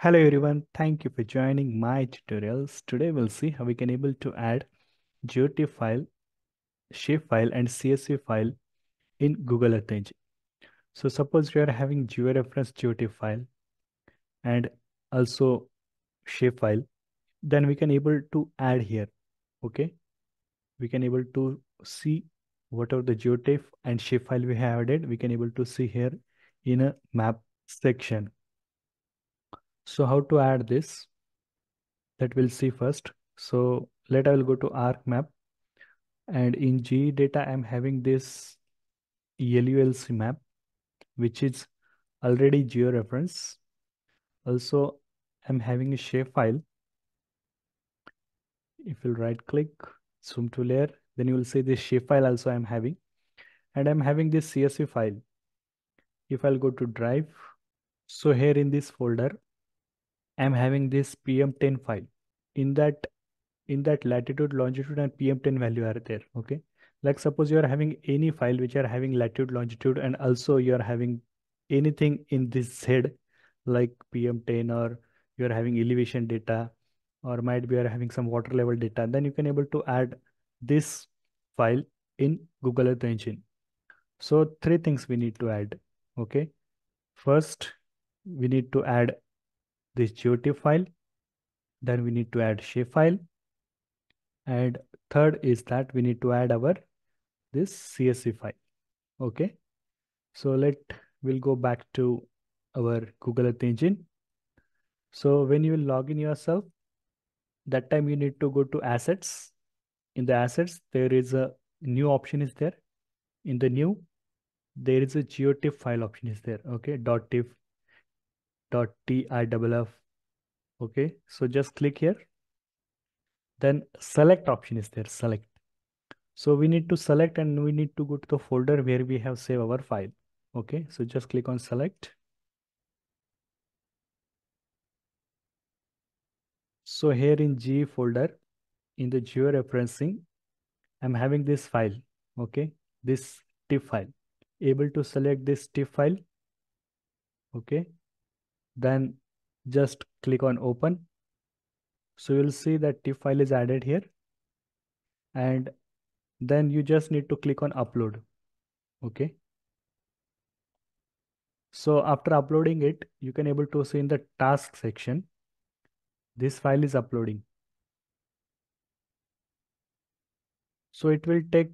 Hello everyone, thank you for joining my tutorials. Today we'll see how we can able to add Geotiff file, Shapefile and CSV file in Google Earth Engine. So suppose you are having georeference Geotiff file and also Shapefile, then we can able to add here. Okay, we can able to see whatever the Geotiff and Shapefile we have added, we can able to see here in a map section. So how to add this, that we'll see first. So later I will go to ArcMap and in GE data I'm having this ELULC map which is already georeference. Also I'm having a Shapefile. If you'll right click, zoom to layer, then you will see this Shapefile also I'm having, and I'm having this CSV file. If I'll go to drive, so here in this folder I'm having this PM10 file. In that latitude, longitude and PM10 value are there. Okay. Like suppose you are having any file which are having latitude, longitude, and also you are having anything in this head like PM10, or you are having elevation data, or might be you are having some water level data, then you can able to add this file in Google Earth Engine. So three things we need to add. Okay. First, we need to add this Geotiff file, then we need to add Shapefile, and third is that we need to add our this CSV file. Okay, so we'll go back to our Google Earth Engine. So when you will log in yourself, that time you need to go to assets. In the assets there is a new option is there. In the new there is a Geotiff file option is there. Okay, .tiff. Okay, so just click here, then select option is there, select. So we need to select and we need to go to the folder where we have saved our file. Okay, so just click on select. So here in G folder, in the georeferencing, I'm having this file. Okay, this TIFF file, able to select this TIFF file. Okay, then just click on open. So you'll see that TIFF file is added here, and then you just need to click on upload. Okay, so after uploading it, you can able to see in the task section, this file is uploading. So it will take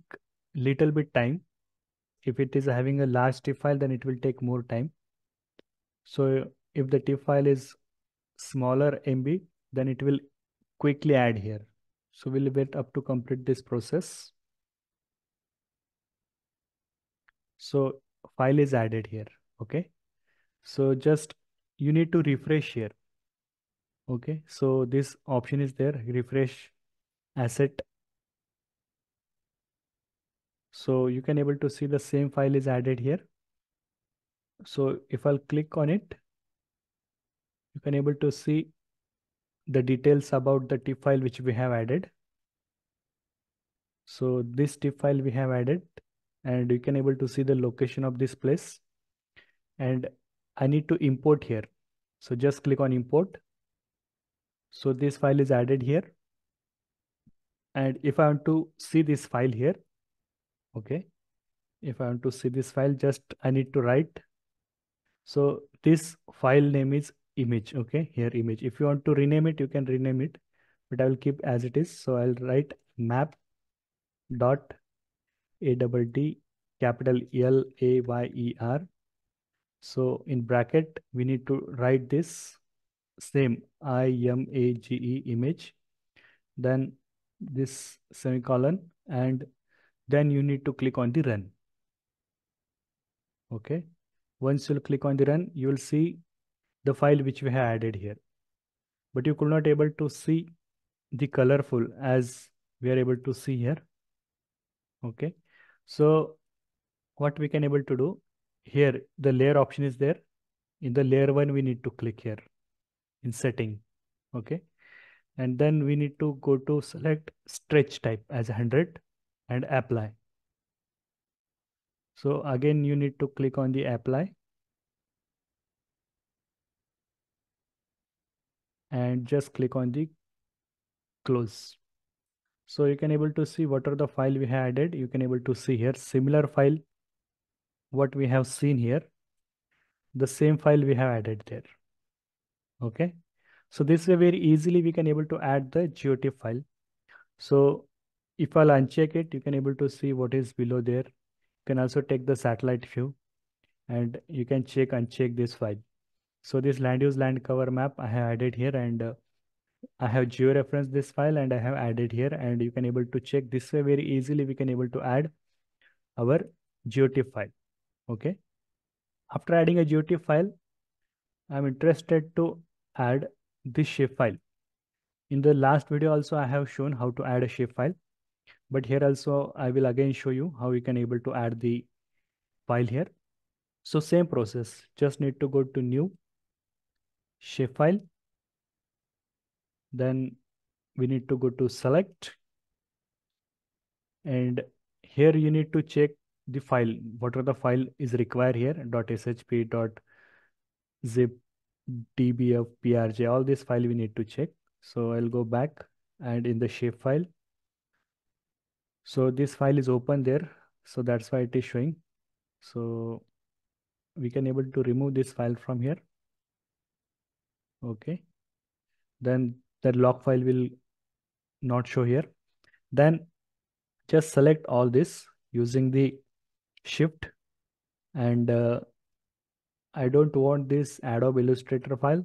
little bit time. If it is having a large TIFF file, then it will take more time. So if the TIFF file is smaller MB, then it will quickly add here. So we'll wait up to complete this process. So file is added here. Okay, so just you need to refresh here. Okay, so this option is there, refresh asset. So you can able to see the same file is added here. So if I'll click on it, you can able to see the details about the TIFF file which we have added. So this TIFF file we have added, and you can able to see the location of this place, and I need to import here. So just click on import. So this file is added here, and if I want to see this file here, okay, if I want to see this file, just I need to write. So this file name is image. Okay, here image. If you want to rename it, you can rename it, but I will keep as it is. So I'll write Map.addLayer. So in bracket we need to write this same image, image, then this semicolon, and then you need to click on the run. Okay, once you'll click on the run, you will see the file which we have added here, but you could not able to see the colorful as we are able to see here. Okay, so what we can able to do here, the layer option is there. In the layer one, we need to click here in setting. Okay, and then we need to go to select stretch type as 100 and apply. So again, you need to click on the apply. and just click on the close. So you can able to see what are the file we have added. You can able to see here similar file, what we have seen here, the same file we have added there. Okay. So this way very easily we can able to add the Geotiff file. So if I'll uncheck it, you can able to see what is below there. You can also take the satellite view and you can check and uncheck this file. So this land use land cover map I have added here, and I have georeferenced this file and I have added here, and you can able to check this way very easily we can able to add our Geotiff file. Okay. After adding a Geotiff file, I'm interested to add this Shapefile. In the last video also I have shown how to add a Shapefile, but here also I will again show you how we can able to add the file here. So same process, just need to go to new Shapefile. Then we need to go to select, and here you need to check the file, what are the file is required here, .shp, .zip, dbf, prj, all this file we need to check. So I'll go back and in the Shapefile. So this file is open there, so that's why it is showing. So we can able to remove this file from here. Okay. Then that log file will not show here. Then just select all this using the shift, and I don't want this Adobe Illustrator file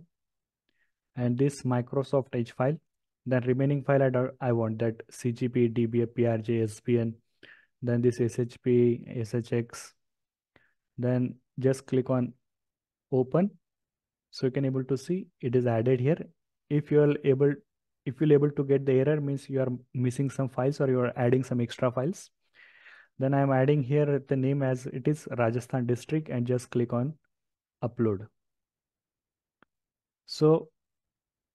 and this Microsoft Edge file. Then remaining file I want that CGP, DBF, PRJ, SBN, then this SHP, SHX. Then just click on open. So you can able to see it is added here. If you're able to get the error, means you are missing some files or you are adding some extra files. Then I'm adding here the name as it is Rajasthan district, and just click on upload. So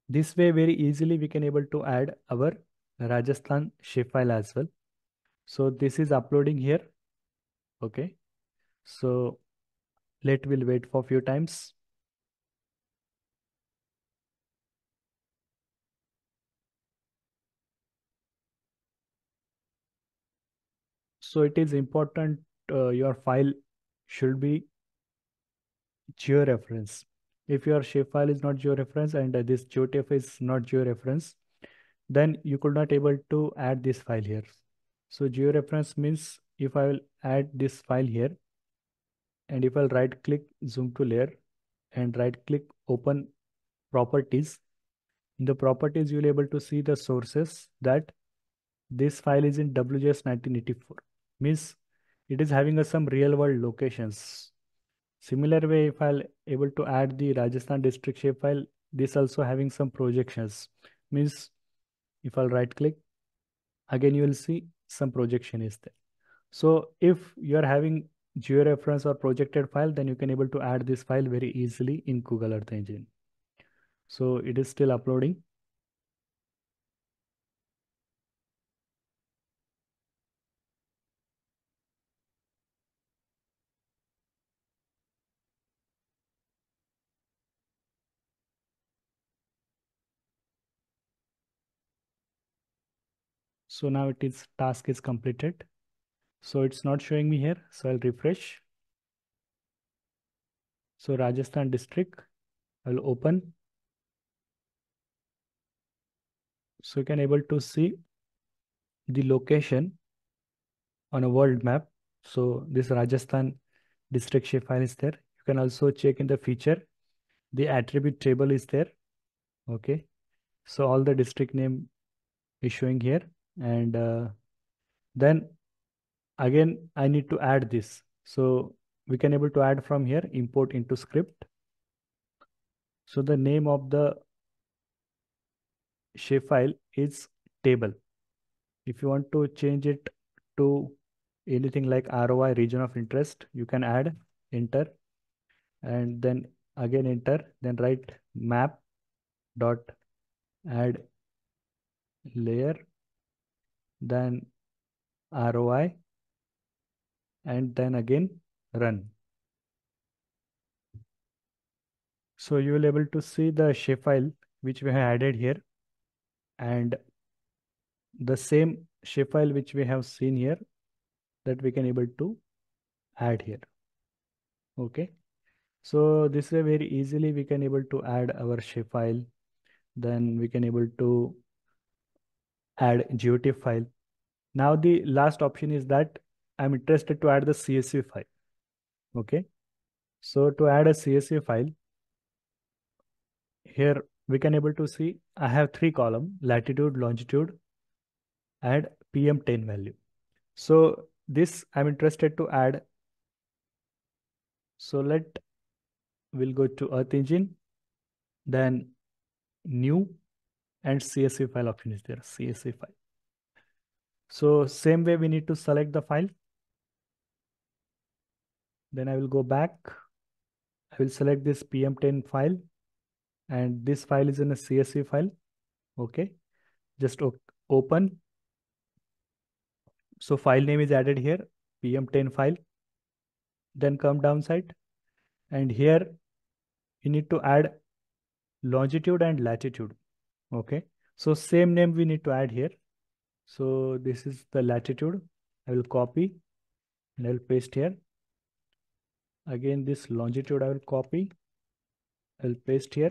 this way very easily we can able to add our Rajasthan Shapefile as well. So this is uploading here. Okay. So we'll wait for a few times. So it is important your file should be georeference. If your Shapefile is not georeference and this Geotiff is not georeference, then you could not able to add this file here. So georeference means if I will add this file here, and if I'll right click zoom to layer and right click open properties, in the properties you'll be able to see the sources that this file is in WGS 1984. Means it is having some real world locations. Similar way, if I'll able to add the Rajasthan district Shapefile, this also having some projections. Means if I'll right click, again you will see some projection is there. So if you are having georeference or projected file, then you can able to add this file very easily in Google Earth Engine. So it is still uploading. So now it is task is completed. So it's not showing me here. So I'll refresh. So Rajasthan district, I'll open. So you can able to see the location on a world map. So this Rajasthan district Shapefile is there. You can also check in the feature, the attribute table is there. Okay. So all the district name is showing here. And then again I need to add this, so we can able to add from here, import into script. So the name of the Shapefile is table. If you want to change it to anything like ROI, region of interest, you can add, enter, and then again enter, then write Map.addLayer, then ROI, and then again run. So you will able to see the Shapefile which we have added here, and the same shapefile which we have seen here, that we can able to add here. Okay, so this way very easily we can able to add our shapefile. Then we can able to add Geotiff file. Now the last option is that I'm interested to add the CSV file. Okay, so to add a CSV file, here we can able to see I have three column: latitude, longitude, and PM10 value. So this I'm interested to add. So we'll go to Earth Engine, then new, and CSV file option is there, CSV file. So same way we need to select the file. Then I will go back. I will select this PM10 file, and this file is in a CSV file. Okay, just open. So file name is added here, PM10 file. Then come down side, and here you need to add longitude and latitude. Okay, so same name we need to add here. So this is the latitude. I will copy and I will paste here. Again, this longitude I will copy, I will paste here,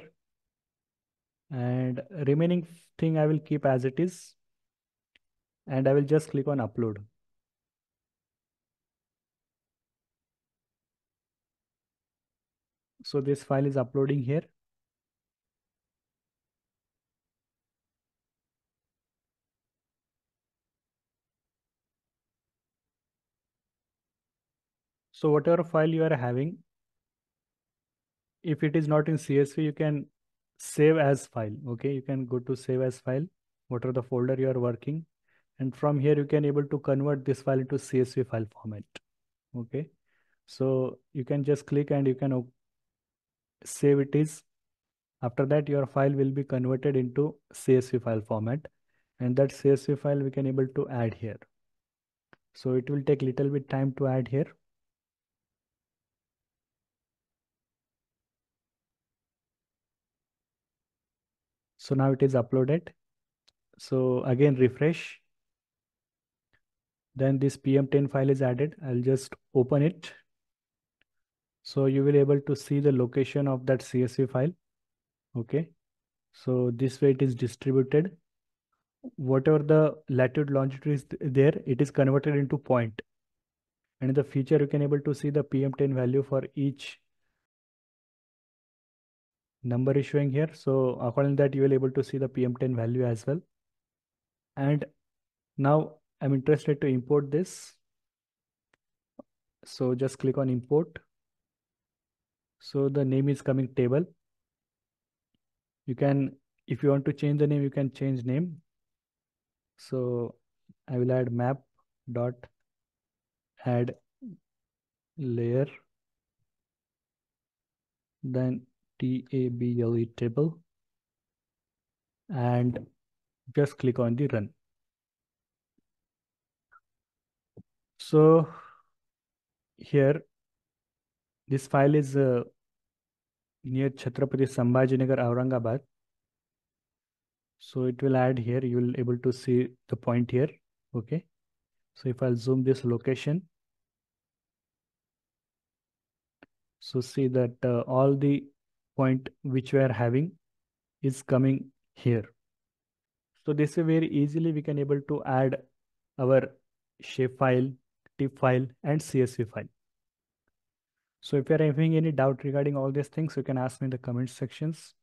and remaining thing I will keep as it is, and I will just click on upload. So this file is uploading here. So whatever file you are having, if it is not in CSV, you can save as file. Okay, you can go to save as file, whatever the folder you are working. And from here, you can able to convert this file into CSV file format. Okay, so you can just click and you can save it is. After that, your file will be converted into CSV file format. And that CSV file we can able to add here. So it will take little bit time to add here. So now it is uploaded. So again, refresh. Then this PM10 file is added. I'll just open it. So you will able to see the location of that CSV file. Okay. So this way it is distributed. Whatever the latitude, longitude is there, it is converted into point. And in the future, you can able to see the PM10 value for each number is showing here. So according to that, you will able to see the PM10 value as well. And now I'm interested to import this. So just click on import. So the name is coming table. You can, if you want to change the name, you can change name. So I will add Map.addLayer. Then table table, and just click on the run. So here this file is near Chhatrapati Sambhajinagar, Aurangabad. So it will add here. You will able to see the point here. Okay, so if I'll zoom this location, so see that all the point which we are having is coming here. So this way very easily we can able to add our shapefile, TIFF file, and CSV file. So if you are having any doubt regarding all these things, you can ask me in the comment sections.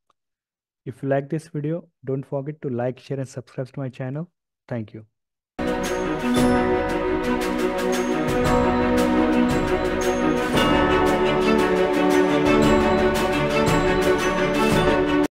If you like this video, don't forget to like, share, and subscribe to my channel. Thank you.